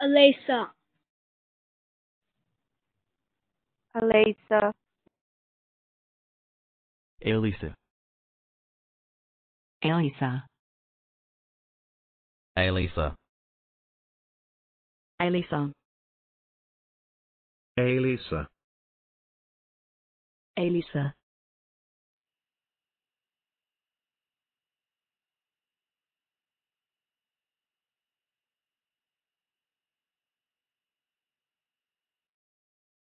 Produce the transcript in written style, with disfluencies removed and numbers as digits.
Aleysa. Aleysa. Aleysa. Aleysa. Aleysa. Aleysa. Aleysa. Aleysa.